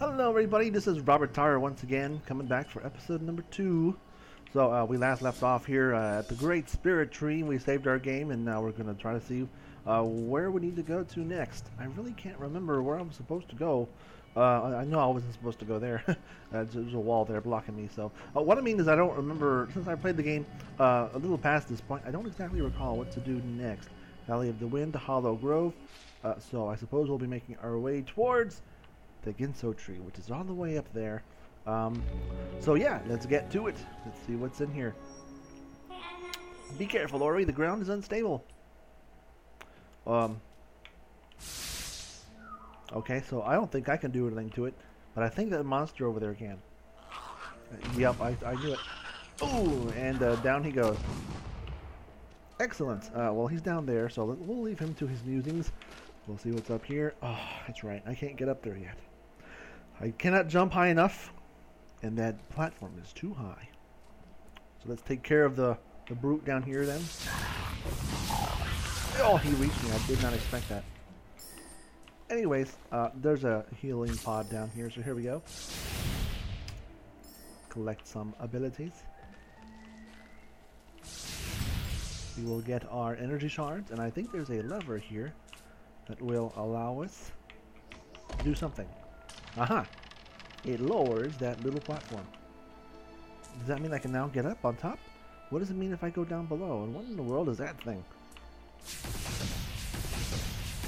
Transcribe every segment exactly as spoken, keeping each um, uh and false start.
Hello everybody, this is Robert Tyre once again, coming back for episode number two. So uh, we last left off here uh, at the Great Spirit Tree. We saved our game and now we're going to try to see uh, where we need to go to next. I really can't remember where I'm supposed to go. Uh, I know I wasn't supposed to go there. uh, there's a wall there blocking me. So uh, what I mean is I don't remember, since I played the game uh, a little past this point, I don't exactly recall what to do next. Valley of the Wind, Hollow Grove. Uh, so I suppose we'll be making our way towards the Ginso tree, which is on the way up there. Um, so yeah, let's get to it. Let's see what's in here. Be careful, Ori. The ground is unstable. Um. Okay, so I don't think I can do anything to it, but I think that monster over there can. Uh, yep, I, I knew it. Ooh, and uh, down he goes. Excellent. Uh, well, he's down there, so we'll leave him to his musings. We'll see what's up here. Oh, that's right. I can't get up there yet. I cannot jump high enough, and that platform is too high. So let's take care of the, the brute down here then. Oh, he reached me. I did not expect that. Anyways, uh, there's a healing pod down here, so here we go. Collect some abilities. We will get our energy shards, and I think there's a lever here that will allow us to do something. Aha! It lowers that little platform. Does that mean I can now get up on top? What does it mean if I go down below? And what in the world is that thing?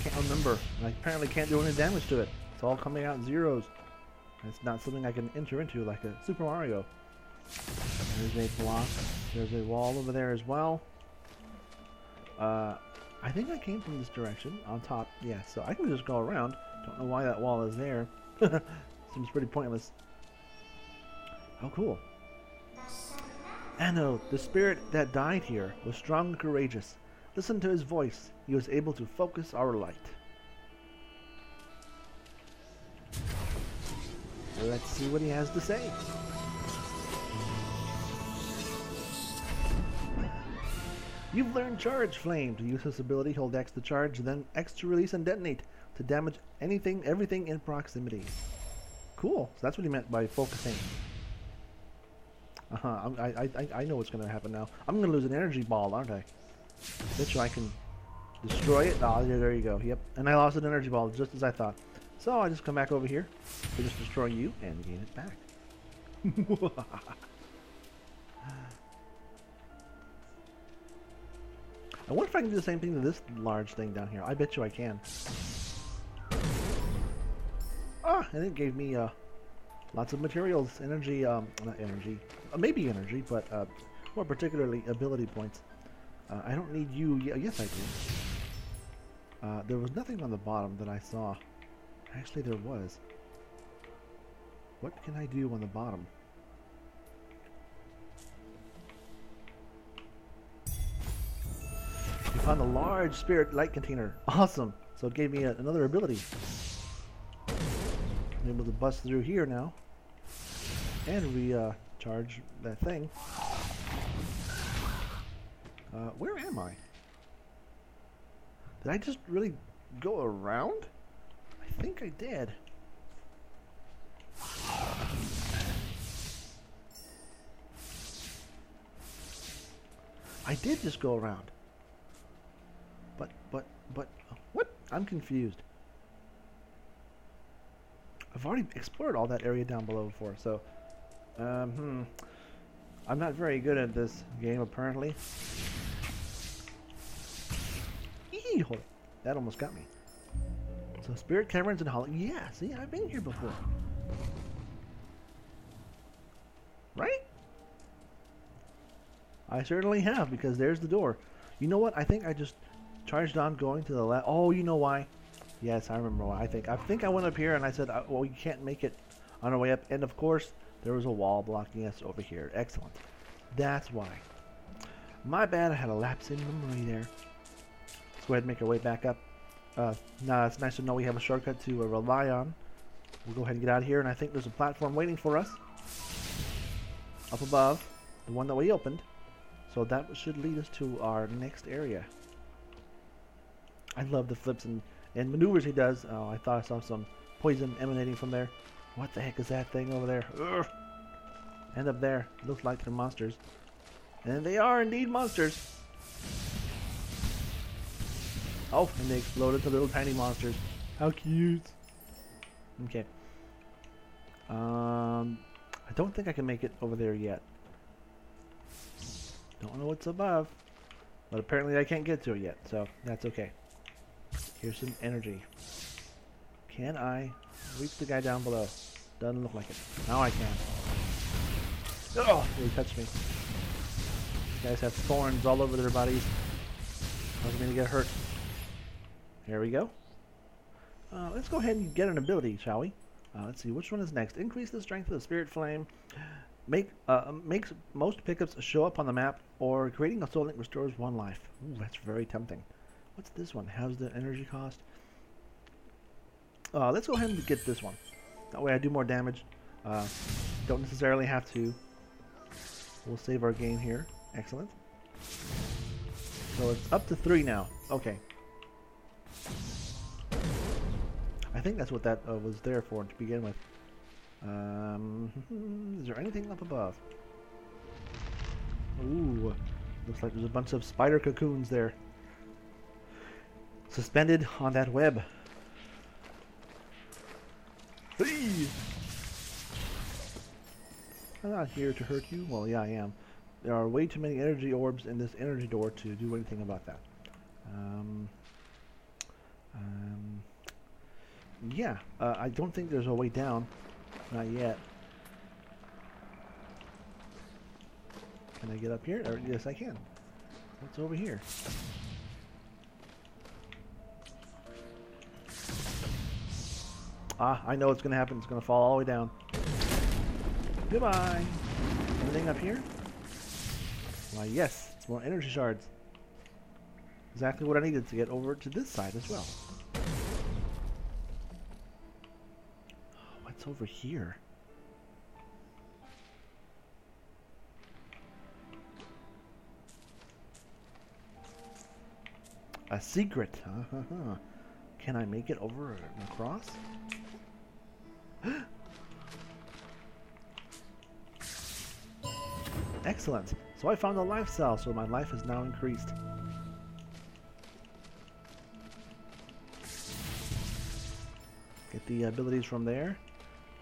Can't remember. I apparently can't do any damage to it. It's all coming out in zeros. It's not something I can enter into like a Super Mario. There's a block. There's a wall over there as well. Uh, I think I came from this direction on top. Yeah, so I can just go around. Don't know why that wall is there. Seems pretty pointless. How cool. Anno, the spirit that died here, was strong and courageous. Listen to his voice. He was able to focus our light. Let's see what he has to say. You've learned Charge Flame. To use this ability, hold X to charge, then X to release and detonate to damage anything, everything in proximity. Cool. So that's what he meant by focusing. Uh huh. I I I, I know what's gonna happen now. I'm gonna lose an energy ball, aren't I? Bet you I can destroy it. Ah, oh, there, there you go. Yep. And I lost an energy ball just as I thought. So I just come back over here to just destroy you and gain it back. I wonder if I can do the same thing to this large thing down here. I bet you I can. Ah, and it gave me uh, lots of materials, energy, um, not energy, uh, maybe energy, but uh, more particularly ability points. Uh, I don't need you. Y yes, I do. Uh, there was nothing on the bottom that I saw. Actually, there was. What can I do on the bottom? We found a large spirit light container. Awesome. So it gave me a, another ability. I'm able to bust through here now. And we uh, charge that thing. Uh, where am I? Did I just really go around? I think I did. I did just go around. But, but, but, what? I'm confused. I've already explored all that area down below before, so... Um, hmm. I'm not very good at this game, apparently. Eee, hold it. That almost got me. So, Spirit Caverns and Hollow... Yeah, see, I've been here before. Right? I certainly have, because there's the door. You know what? I think I just... charged on, going to the left. Oh, you know why? Yes, I remember why. I think I think I went up here and I said, uh, "Well, you can't make it on our way up." And of course, there was a wall blocking us over here. Excellent. That's why. My bad. I had a lapse in memory there. Let's go ahead and make our way back up. Uh, nah, it's nice to know we have a shortcut to uh, rely on. We'll go ahead and get out of here. And I think there's a platform waiting for us up above, the one that we opened. So that should lead us to our next area. I love the flips and, and maneuvers he does. Oh, I thought I saw some poison emanating from there. What the heck is that thing over there? Ugh. And up there. Looks like they're monsters. And they are indeed monsters. Oh, and they exploded to little tiny monsters. How cute. Okay. Um, I don't think I can make it over there yet. Don't know what's above. But apparently I can't get to it yet, so that's okay. Here's some energy. Can I reach the guy down below? Doesn't look like it. Now I can. Oh, he touched me. These guys have thorns all over their bodies. I was going to get hurt. Here we go. Uh, let's go ahead and get an ability, shall we? Uh, let's see, which one is next? Increase the strength of the spirit flame. Make uh, makes most pickups show up on the map, or creating a soul link restores one life. Ooh, that's very tempting. What's this one? How's the energy cost? Uh, let's go ahead and get this one. That way I do more damage. Uh, don't necessarily have to. We'll save our game here. Excellent. So it's up to three now. Okay. I think that's what that uh, was there for to begin with. Um, is there anything up above? Ooh, looks like there's a bunch of spider cocoons there, suspended on that web. Hey! I'm not here to hurt you. Well, yeah, I am. There are way too many energy orbs in this energy door to do anything about that. Um. Um. Yeah, uh, I don't think there's a way down. Not yet. Can I get up here? Or, yes, I can. What's over here? Ah, I know what's going to happen. It's going to fall all the way down. Goodbye. Anything up here? Why, yes. It's more energy shards. Exactly what I needed to get over to this side as well. Over here. A secret. Uh-huh. Can I make it over and across? Excellent. So I found a life cell, so my life is now increased. Get the abilities from there.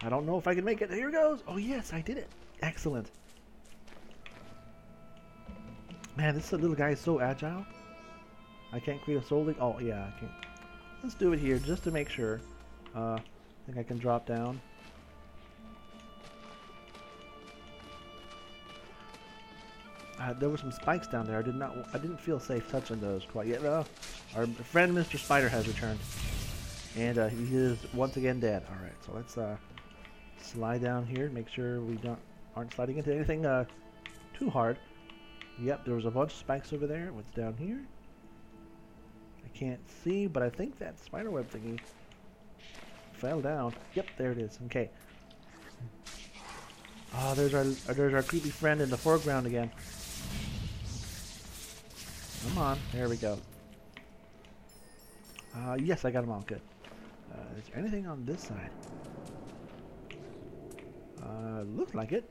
I don't know if I can make it. Here it goes. Oh, yes, I did it. Excellent. Man, this little guy is so agile. I can't create a soul link. Oh, yeah, I can't. Let's do it here just to make sure. Uh, I think I can drop down. Uh, there were some spikes down there. I did not. I didn't feel safe touching those quite yet. Uh, our friend Mister Spider has returned, and uh, he is once again dead. All right, so let's. Uh, Slide down here. Make sure we don't aren't sliding into anything uh, too hard. Yep, there was a bunch of spikes over there. What's down here? I can't see, but I think that spiderweb thingy fell down. Yep, there it is. Okay. Ah, oh, there's our there's our creepy friend in the foreground again. Come on, there we go. Uh, yes, I got him all good. Uh, is there anything on this side? Uh, looks like it.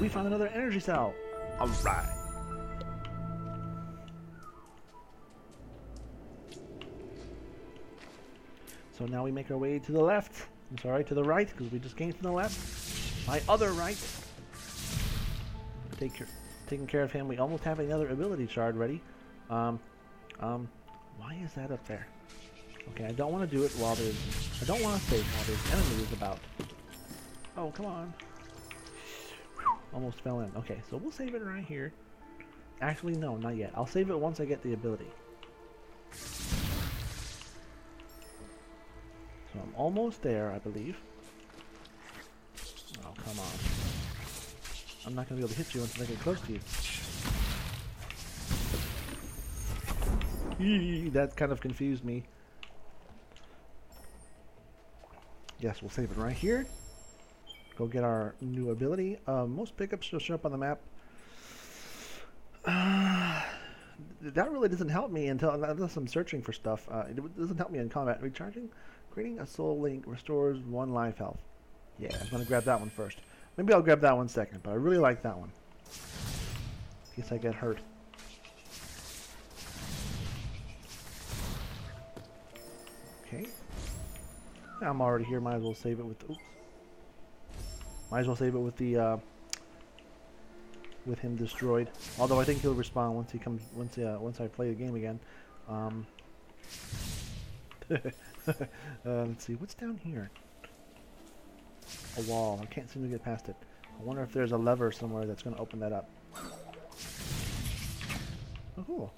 We found another energy cell. All right. So now we make our way to the left. I'm sorry, to the right, because we just came from the left. My other right. Take care, taking care of him. We almost have another ability shard ready. Um, um, why is that up there? Okay, I don't want to do it while there's. I don't want to save while there's enemies about. Oh, come on. Almost fell in. Okay, so we'll save it right here. Actually, no, not yet. I'll save it once I get the ability. So I'm almost there, I believe. Oh, come on. I'm not going to be able to hit you until I get close to you. Eee, that kind of confused me. Yes, we'll save it right here. Go get our new ability. Uh, most pickups will show up on the map. Uh, that really doesn't help me until unless I'm searching for stuff. Uh, it doesn't help me in combat. Recharging, creating a soul link restores one life health. Yeah, I'm gonna grab that one first. Maybe I'll grab that one second, but I really like that one. In case I get hurt. Okay. I'm already here. Might as well save it with. Oops. Might as well save it with the. Uh, with him destroyed. Although I think he'll respawn once he comes. Once uh, once I play the game again. Um, uh, let's see. What's down here? A wall. I can't seem to get past it. I wonder if there's a lever somewhere that's going to open that up. Oh, cool.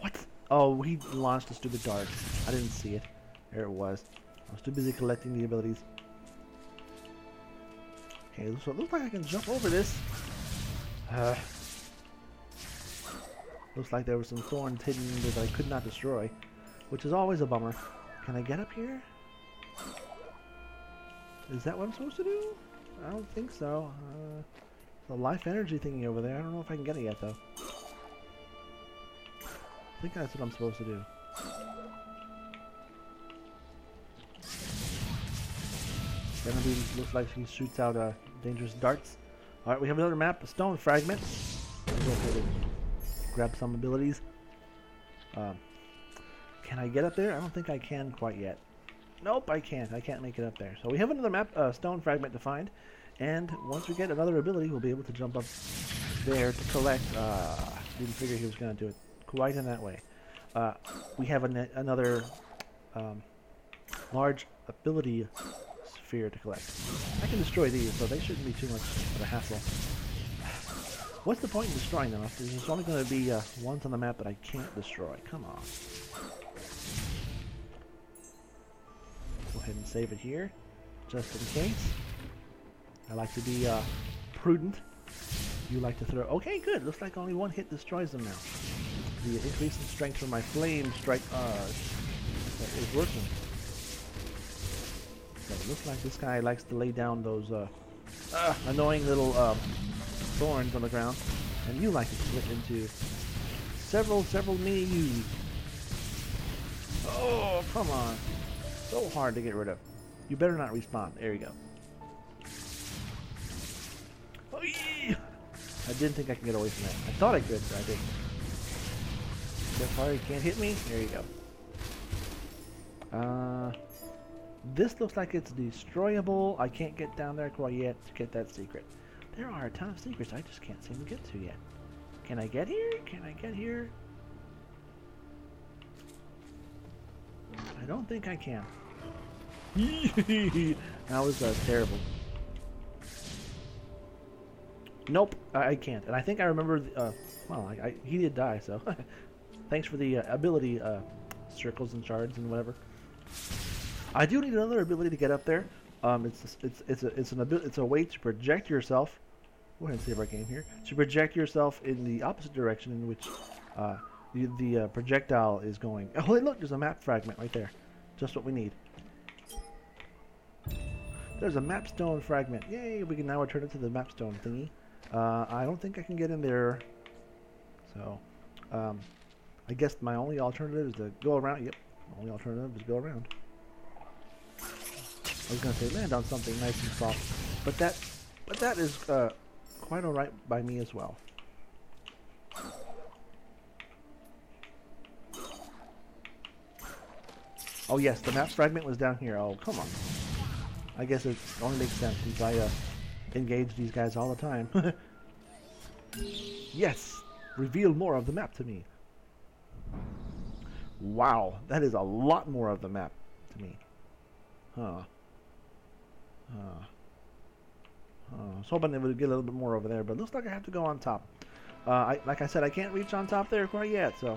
What? Oh, he launched a stupid dart. I didn't see it. There it was. I was too busy collecting the abilities. Okay, so it looks like I can jump over this. Uh, looks like there were some thorns hidden that I could not destroy, which is always a bummer. Can I get up here? Is that what I'm supposed to do? I don't think so. Uh, the life energy thingy over there. I don't know if I can get it yet, though. I think that's what I'm supposed to do. Enemy looks like he shoots out uh, dangerous darts. All right, we have another map, a stone fragment. Grab some abilities. Um, can I get up there? I don't think I can quite yet. Nope, I can't. I can't make it up there. So we have another map, a uh, stone fragment to find, and once we get another ability, we'll be able to jump up there to collect. Uh, didn't figure he was going to do it quite in that way. Uh, we have an another um, large ability. To collect. I can destroy these, so they shouldn't be too much of a hassle. What's the point in destroying them? There's only going to be uh, ones on the map that I can't destroy. Come on. Go ahead and save it here, just in case. I like to be uh, prudent. You like to throw... Okay, good. Looks like only one hit destroys them now. The increase in strength from my flame strike uh, is working. It looks like this guy likes to lay down those uh, uh, annoying little um, thorns on the ground, and you like to split into several, several mini-you. Oh, come on. So hard to get rid of. You better not respawn. There you go. Oh, yeah. I didn't think I could get away from that. I thought I could, but I didn't. So far, you can't hit me. There you go. Uh... This looks like it's destroyable. I can't get down there quite yet to get that secret. There are a ton of secrets I just can't seem to get to yet. Can I get here? Can I get here? I don't think I can. That was uh, terrible. Nope, I, I can't. And I think I remember... The, uh, well, I, I, he did die, so... Thanks for the uh, ability uh, circles and shards and whatever. I do need another ability to get up there. Um, it's it's it's a it's an ability. It's a way to project yourself. Go ahead and save our game here. To project yourself in the opposite direction in which uh, the the uh, projectile is going. Oh, look! There's a map fragment right there. Just what we need. There's a map stone fragment. Yay! We can now return it to the map stone thingy. Uh, I don't think I can get in there. So, um, I guess my only alternative is to go around. Yep, my only alternative is to go around. I was gonna say land on something nice and soft, but that, but that is uh, quite all right by me as well. Oh yes, the map fragment was down here. Oh come on! I guess it only makes sense since I uh, engage these guys all the time. Yes, reveal more of the map to me. Wow, that is a lot more of the map to me. Huh. Uh, I was hoping they would get a little bit more over there, but it looks like I have to go on top. Uh, I, like I said, I can't reach on top there quite yet, so...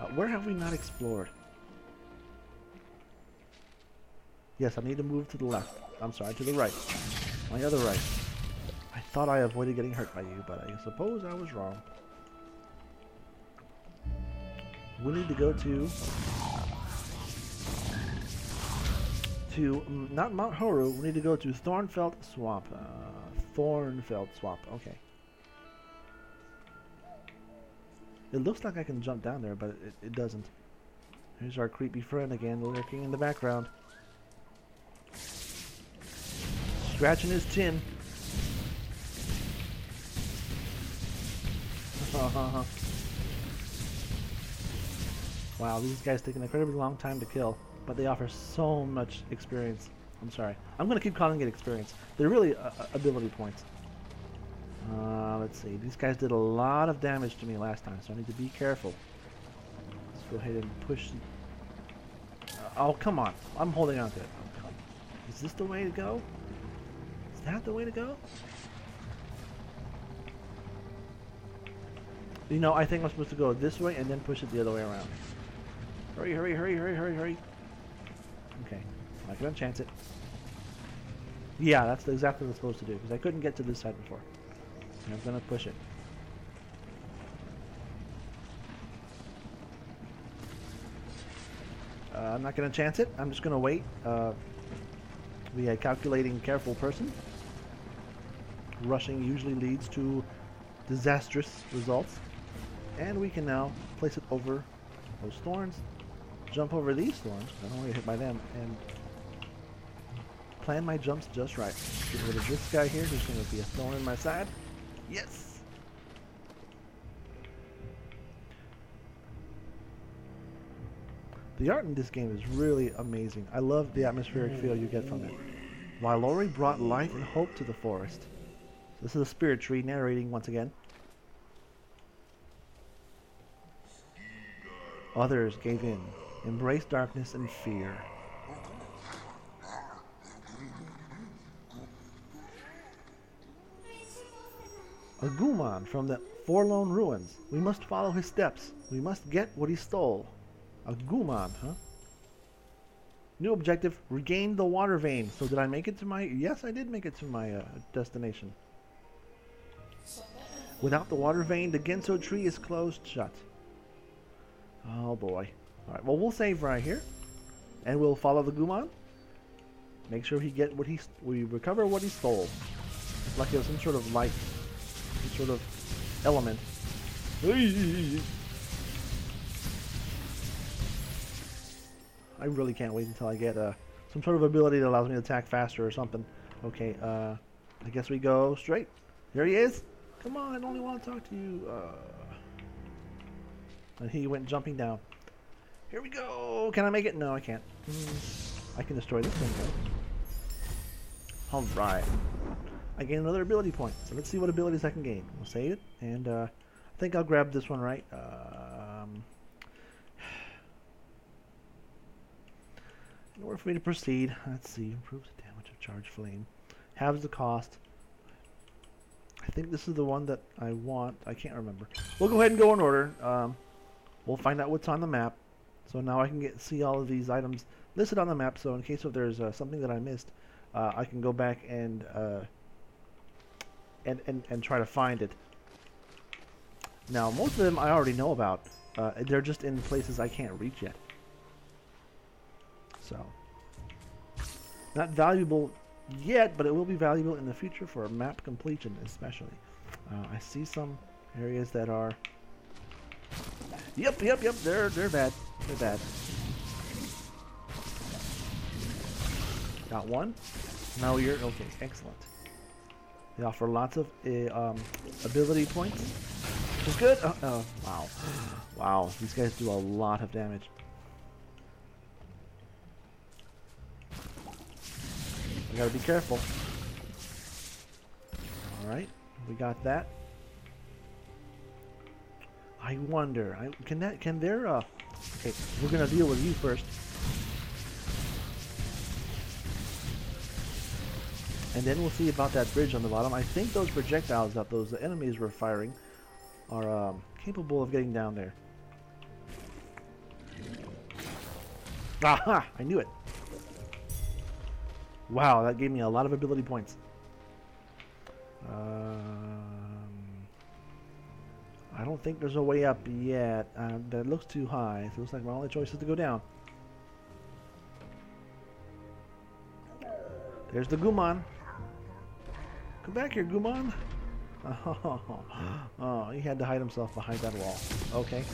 Uh, where have we not explored? Yes, I need to move to the left. I'm sorry, to the right. My other right. I thought I avoided getting hurt by you, but I suppose I was wrong. We need to go to... To, um, not Mount Horu, we need to go to Thornfelt Swamp. Uh, Thornfelt Swamp, okay. It looks like I can jump down there, but it, it doesn't. Here's our creepy friend again, lurking in the background. scratching his chin. Wow, these guys take an incredibly long time to kill, but they offer so much experience. I'm sorry. I'm going to keep calling it experience. They're really uh, ability points. Uh, let's see. These guys did a lot of damage to me last time, so I need to be careful. Let's go ahead and push. Uh, oh, come on. I'm holding on to it. Is this the way to go? Is that the way to go? You know, I think I'm supposed to go this way and then push it the other way around. Hurry, hurry, hurry, hurry, hurry, hurry. Okay. I can unchance it. Yeah, that's exactly what it's supposed to do, because I couldn't get to this side before. And I'm going to push it. Uh, I'm not going to chance it. I'm just going to wait. Uh, be a calculating, careful person. Rushing usually leads to disastrous results. And we can now place it over those thorns. Jump over these thorns. I don't want to get hit by them. And plan my jumps just right. Get rid of this guy here. There's going to be a thorn in my side. Yes! The art in this game is really amazing. I love the atmospheric feel you get from it. While Ori brought life and hope to the forest. This is a spirit tree narrating once again. Others gave in. Embrace darkness and fear. A Gumon from the Forlorn Ruins. We must follow his steps. We must get what he stole. A Gumon, huh? New objective, regain the water vein. So did I make it to my... Yes, I did make it to my uh, destination. Without the water vein, the Ginso tree is closed shut. Oh boy. Alright, well, we'll save right here, and we'll follow the Gumon. Make sure he get what he we recover what he stole. It's like there's some sort of light, some sort of element. I really can't wait until I get uh, some sort of ability that allows me to attack faster or something. Okay, uh, I guess we go straight. Here he is. Come on, I only want to talk to you. Uh, and he went jumping down. Here we go! Can I make it? No, I can't. Mm, I can destroy this thing though. Alright. I gain another ability point. So let's see what abilities I can gain. We'll save it. And uh, I think I'll grab this one, right? Um, in order for me to proceed, let's see. Improves the damage of charged flame. Halves the cost. I think this is the one that I want. I can't remember. We'll go ahead and go in order. Um, we'll find out what's on the map. So now I can get see all of these items listed on the map, so in case if there's uh, something that I missed, uh, I can go back and, uh, and and and try to find it. Now, most of them I already know about. Uh, they're just in places I can't reach yet. So, not valuable yet, but it will be valuable in the future for map completion, especially. Uh, I see some areas that are... Yep, yep, yep, they're, they're bad. They're bad. Got one. Now you're... Okay, excellent. They offer lots of uh, um, ability points, which is good. Oh, oh, wow. Wow, these guys do a lot of damage. We gotta be careful. Alright, we got that. I wonder. I, can that? Can there? Uh, okay, we're gonna deal with you first, and then we'll see about that bridge on the bottom. I think those projectiles that those enemies were firing are um, capable of getting down there. Aha! I knew it. Wow, that gave me a lot of ability points. Uh. I don't think there's a way up yet. Um, that looks too high. So it looks like my only choice is to go down. There's the Gumon. Come back here, Gumon. Oh, oh, he had to hide himself behind that wall. Okay.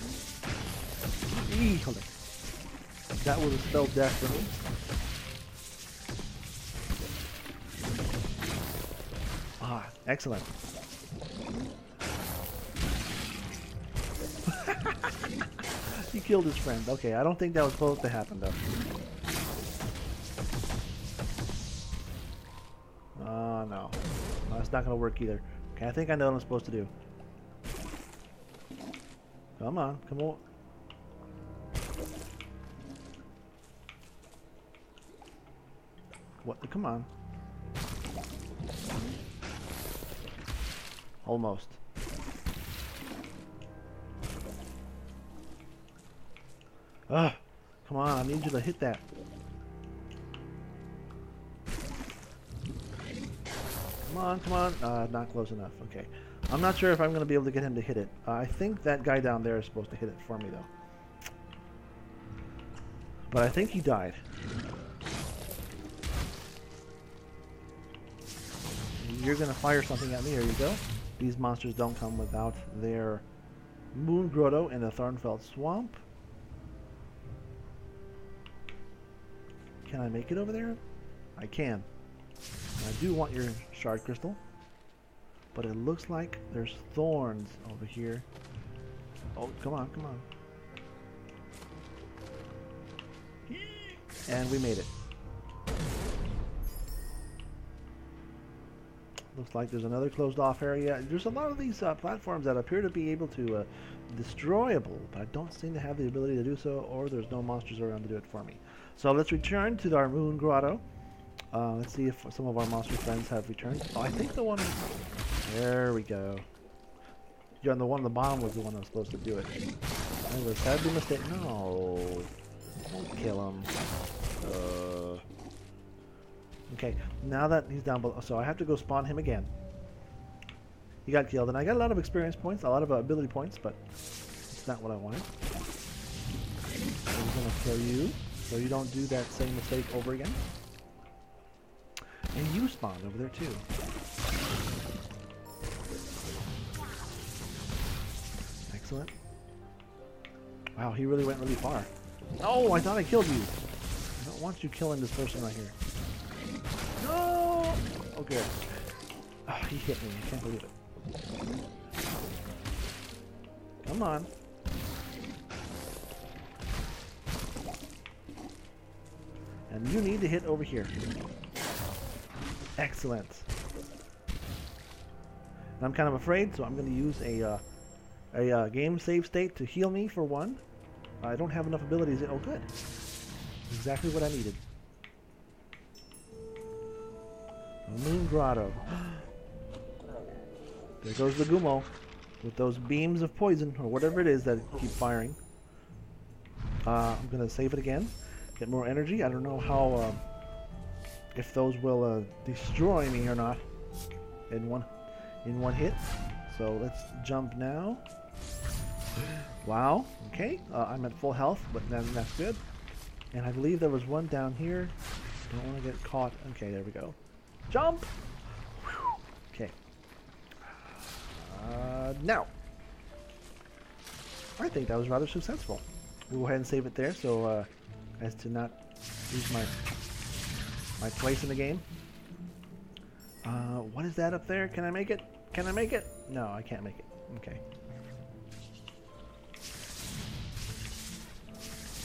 Eee, hold it. That would have spelled death for me. Ah, excellent. He killed his friend. Okay, I don't think that was supposed to happen, though. Oh, no. No, it's not going to work either. Okay, I think I know what I'm supposed to do. Come on, come on. What? Come on. Almost. Ugh. Come on, I need you to hit that. Come on, come on. Uh, not close enough. Okay. I'm not sure if I'm going to be able to get him to hit it. Uh, I think that guy down there is supposed to hit it for me, though. But I think he died. You're going to fire something at me. Here you go. These monsters don't come without their Moon Grotto and the Thornfelt Swamp. Can I make it over there? I can. I do want your shard crystal. But it looks like there's thorns over here. Oh, come on, come on. And we made it. Looks like there's another closed off area. There's a lot of these uh, platforms that appear to be able to uh, destroyable, but I don't seem to have the ability to do so, or there's no monsters around to do it for me. So let's return to our Moon Grotto. Uh, let's see if some of our monster friends have returned. Oh, I think the one... There we go. Yeah, and the one on the bottom was the one that was supposed to do it. I was sadly mistaken. No. Don't kill him. Uh... Okay, now that he's down below, so I have to go spawn him again. He got killed, and I got a lot of experience points, a lot of uh, ability points, but it's not what I wanted. So I'm gonna kill you, so you don't do that same mistake over again. And you spawned over there too. Excellent. Wow, he really went really far. Oh, I thought I killed you. I don't want you killing this person right here. No! Okay. Oh, he hit me. I can't believe it. Come on. And you need to hit over here. Excellent. And I'm kind of afraid, so I'm going to use a uh, a uh, game save state to heal me for one. I don't have enough abilities. Oh, good. Exactly what I needed. Moon Grotto. There goes the Gumon with those beams of poison or whatever it is that keep firing. Uh, I'm gonna save it again. Get more energy. I don't know how uh, if those will uh, destroy me or not in one in one hit. So let's jump now. Wow. Okay. Uh, I'm at full health, but then that's good. And I believe there was one down here. Don't want to get caught. Okay. There we go. Jump! Whew. Okay. Uh, now. I think that was rather successful. We'll go ahead and save it there so uh, as to not lose my my place in the game. Uh, what is that up there? Can I make it? Can I make it? No, I can't make it. Okay.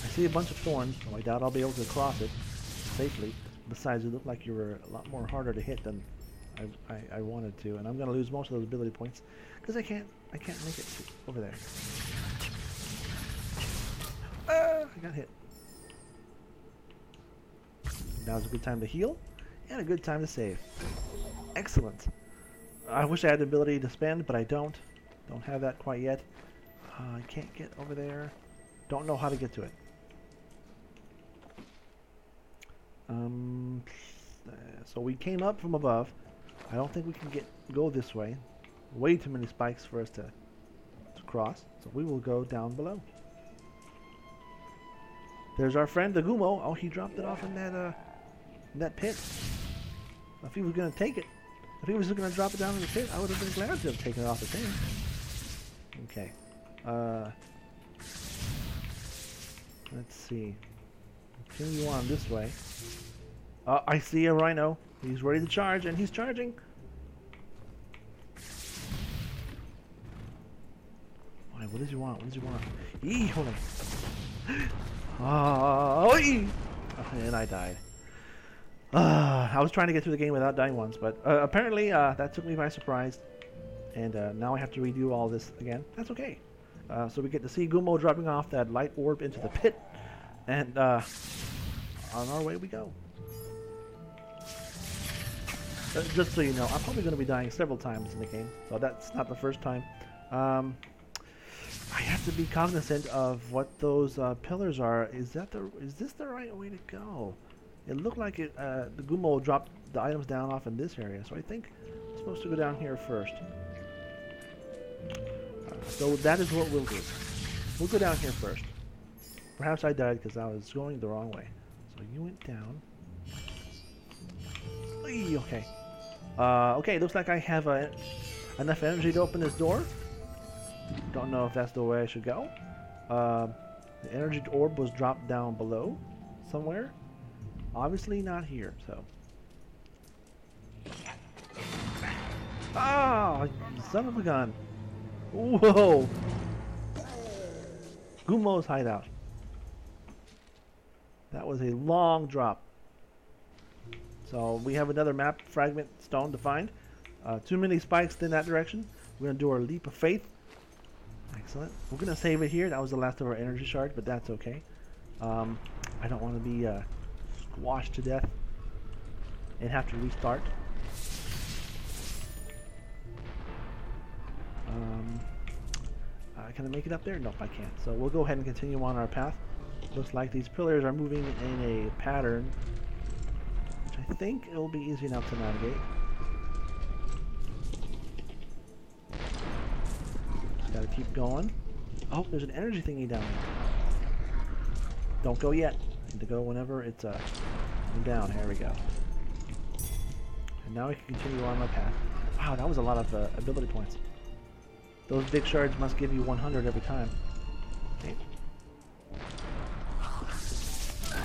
I see a bunch of thorns, so I doubt I'll be able to cross it safely. Besides, you look like you were a lot more harder to hit than I, I, I wanted to, and I'm gonna lose most of those ability points because I can't I can't make it over there. Ah, I got hit. Now's a good time to heal and a good time to save. Excellent. I wish I had the ability to spend, but I don't. Don't have that quite yet. Uh, I can't get over there. Don't know how to get to it. Um, so we came up from above. I don't think we can get go this way. Way too many spikes for us to, to cross. So we will go down below. There's our friend, the Gumon. Oh, he dropped it off in that uh, in that pit. If he was gonna take it, if he was gonna drop it down in the pit, I would have been glad to have taken it off the thing. Okay. Uh, let's see. Continue on this way. Uh, I see a rhino. He's ready to charge, and he's charging. Wait, what does he want? What does he want? Eee, hold on. Oh, eee. Oh, and I died. Uh, I was trying to get through the game without dying once, but uh, apparently uh, that took me by surprise. And uh, now I have to redo all this again. That's okay. Uh, so we get to see Gumon dropping off that light orb into the pit. And uh, on our way we go. Uh, just so you know, I'm probably going to be dying several times in the game. So that's not the first time. Um, I have to be cognizant of what those uh, pillars are. Is that the? Is this the right way to go? It looked like it, uh, the Gumon dropped the items down off in this area. So I think I'm supposed to go down here first. Uh, so that is what we'll do. We'll go down here first. Perhaps I died because I was going the wrong way. So you went down. Oy, okay. Uh, okay, looks like I have uh, enough energy to open this door. Don't know if that's the way I should go. Uh, the energy orb was dropped down below somewhere. Obviously not here, so. Oh, son of a gun. Whoa. Gumo's hideout. That was a long drop. So we have another map fragment stone to find. Uh, too many spikes in that direction. We're going to do our leap of faith. Excellent. We're going to save it here. That was the last of our energy shard, but that's okay. Um, I don't want to be uh, squashed to death and have to restart. Um, uh, can I make it up there? Nope, I can't. So we'll go ahead and continue on our path. Looks like these pillars are moving in a pattern. I think it'll be easy enough to navigate. Just gotta keep going. Oh, there's an energy thingy down there. Don't go yet. Need to go whenever it's uh, down. Here we go. And now I can continue on my path. Wow, that was a lot of uh, ability points. Those big shards must give you one hundred every time. Okay.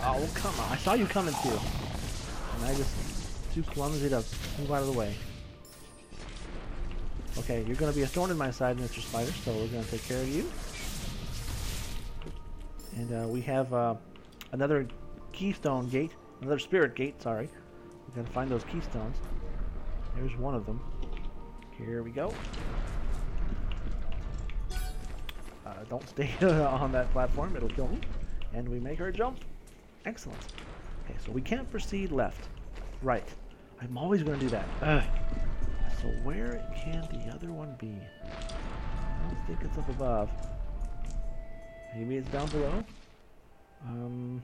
Oh, come on. I saw you coming through. And I just too clumsy to move out of the way. Okay, you're going to be a thorn in my side, Mister Spider, so we're going to take care of you. And uh, we have uh, another keystone gate, another spirit gate, sorry. We've got to find those keystones. There's one of them. Here we go. Uh, don't stay on that platform, it'll kill me. And we make her jump. Excellent. Okay, so we can't proceed left. Right. I'm always going to do that. Ugh. So where can the other one be? I don't think it's up above. Maybe it's down below? Um,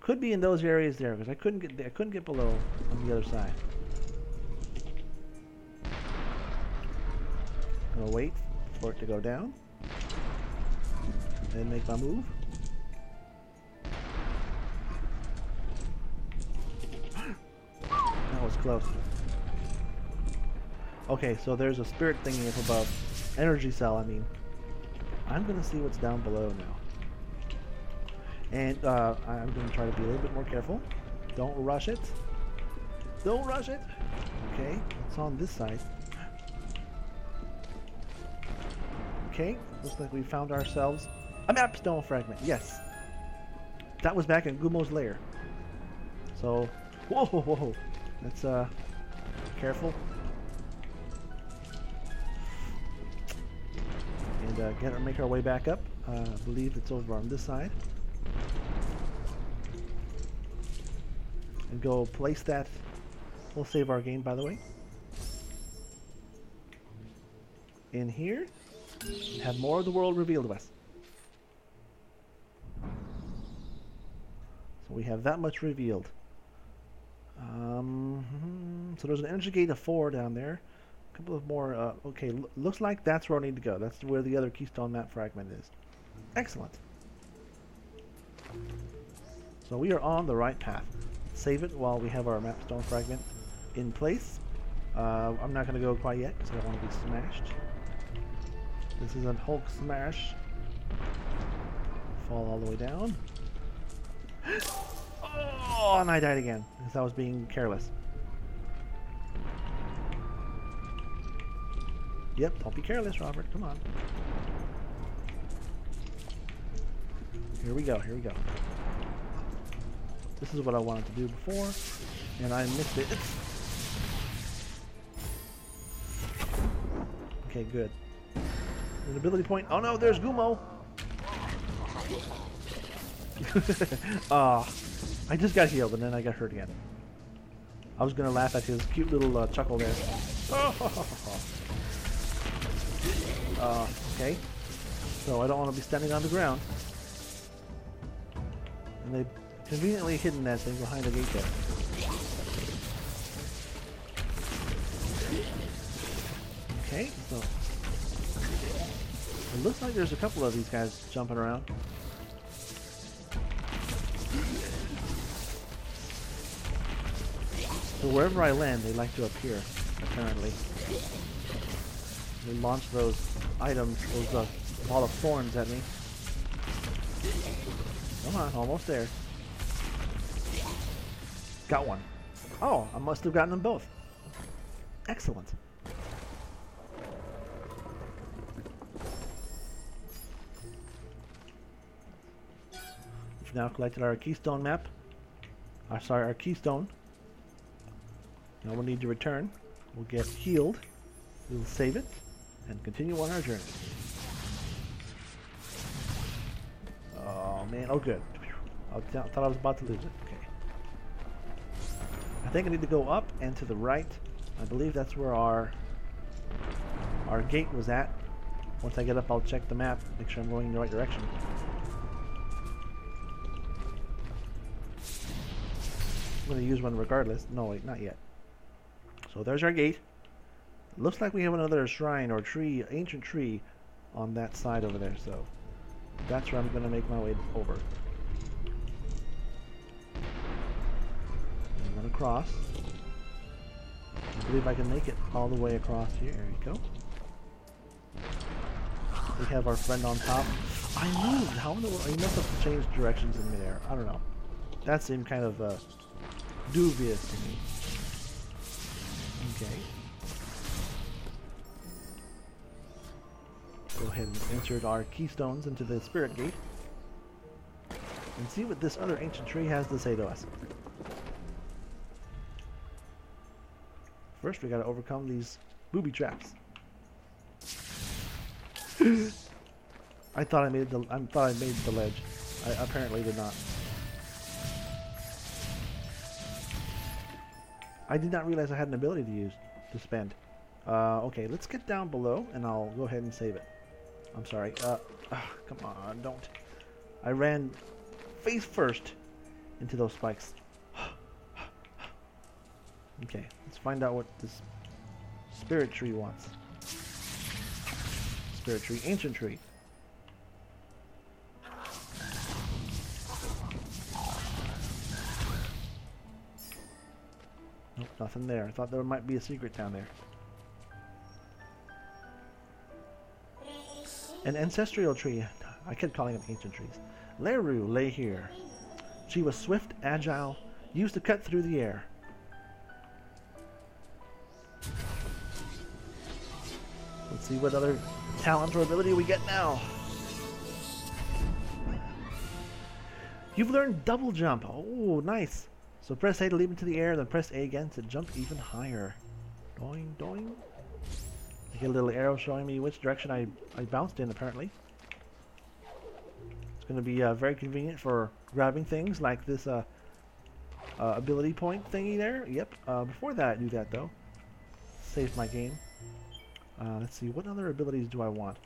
could be in those areas there, because I couldn't get I couldn't get below on the other side. I'm going to wait for it to go down. Then make my move. Was close. Okay, so there's a spirit thingy up above. Energy cell, I mean. I'm gonna see what's down below now. And uh, I'm gonna try to be a little bit more careful. Don't rush it. Don't rush it. Okay, it's on this side. Okay, looks like we found ourselves a map stone fragment. Yes, that was back in Gumo's lair. So, whoa, whoa, whoa. Let's, uh, careful. And, uh, get, make our way back up. Uh, I believe it's over on this side. And go place that. We'll save our game, by the way. In here. And have more of the world revealed to us. So we have that much revealed. Um, so there's an energy gate of four down there. A couple of more. Uh, okay, L looks like that's where I need to go. That's where the other keystone map fragment is. Excellent. So we are on the right path. Save it while we have our map stone fragment in place. Uh, I'm not going to go quite yet because I don't want to be smashed. This is a Hulk smash. Fall all the way down. Oh, and I died again because I was being careless. Yep, don't be careless, Robert. Come on. Here we go, here we go. This is what I wanted to do before, and I missed it. Okay, good. An ability point. Oh no, there's Gumon! Ah, uh, I just got healed and then I got hurt again. I was gonna laugh at his cute little uh, chuckle there. Uh, okay, so I don't want to be standing on the ground. And they conveniently hidden that thing behind the gate there. Okay, so it looks like there's a couple of these guys jumping around. So wherever I land, they like to appear, apparently. They launch those items, those uh, ball of thorns at me. Come on, almost there. Got one. Oh, I must have gotten them both. Excellent. We've now collected our keystone map. I'm sorry, our keystone. Now we'll need to return. We'll get healed. We'll save it and continue on our journey. Oh man, oh good. I thought I was about to lose it. Okay. I think I need to go up and to the right. I believe that's where our our gate was at. Once I get up, I'll check the map, make sure I'm going in the right direction. I'm going to use one regardless. No, wait, not yet. So there's our gate. Looks like we have another shrine or tree, ancient tree, on that side over there, so that's where I'm going to make my way over. I'm going to cross. I believe I can make it all the way across here. There we go. We have our friend on top. I moved! How in the world? I must have changed directions in midair. I don't know. That seemed kind of uh, dubious to me. Okay. Go ahead and insert our keystones into the spirit gate and see what this other ancient tree has to say to us. First, we gotta overcome these booby traps. I thought I made the I thought I made the ledge. I apparently did not. I did not realize I had an ability to use to spend. Uh, okay, let's get down below, and I'll go ahead and save it. I'm sorry. Uh, uh, come on, don't. I ran face first into those spikes. Okay, let's find out what this spirit tree wants. Spirit tree, ancient tree. Nope, nothing there. I thought there might be a secret down there. An ancestral tree. I kept calling them ancient trees. Leru lay here. She was swift, agile, used to cut through the air. Let's see what other talent or ability we get now. You've learned double jump. Oh, nice. So press A to leap into the air, then press A again to jump even higher. Doing, doing. I get a little arrow showing me which direction I, I bounced in, apparently. It's going to be uh, very convenient for grabbing things like this uh, uh, ability point thingy there. Yep. Uh, before that, I do that, though. Saved my game. Uh, let's see. What other abilities do I want?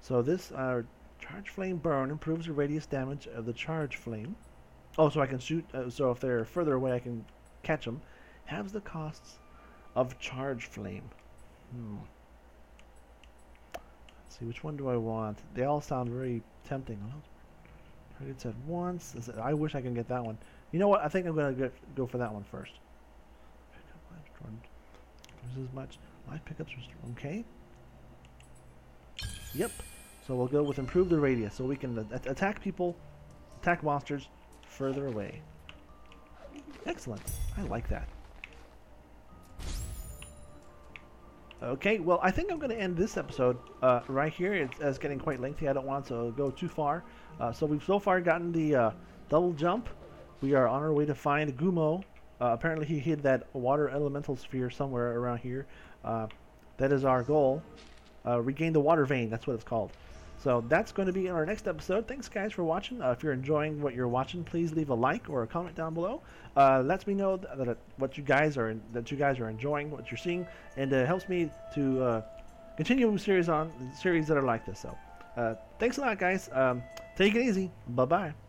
So this uh, charge flame burn improves the radius damage of the charge flame. Oh, so I can shoot. Uh, so if they're further away, I can catch them. Halves the costs of charge flame. Hmm. Let's see, which one do I want? They all sound very tempting. Targets at once. I wish I can get that one. You know what? I think I'm gonna get, go for that one first. This is much life pickups. Okay. Yep. So we'll go with improve the radius, so we can uh, attack people, attack monsters further away. Excellent. I like that. Okay, well, I think I'm going to end this episode uh, right here. It's, it's getting quite lengthy. I don't want to go too far. Uh, so we've so far gotten the uh, double jump. We are on our way to find Gumon. Uh, apparently he hid that water elemental sphere somewhere around here. Uh, that is our goal. Uh, regain the water vein. That's what it's called. So that's going to be in our next episode. Thanks, guys, for watching. Uh, if you're enjoying what you're watching, please leave a like or a comment down below. Uh, lets me know that, that what you guys are that you guys are enjoying what you're seeing, and uh, helps me to uh, continue series on series that are like this. So uh, thanks a lot, guys. Um, take it easy. Bye bye.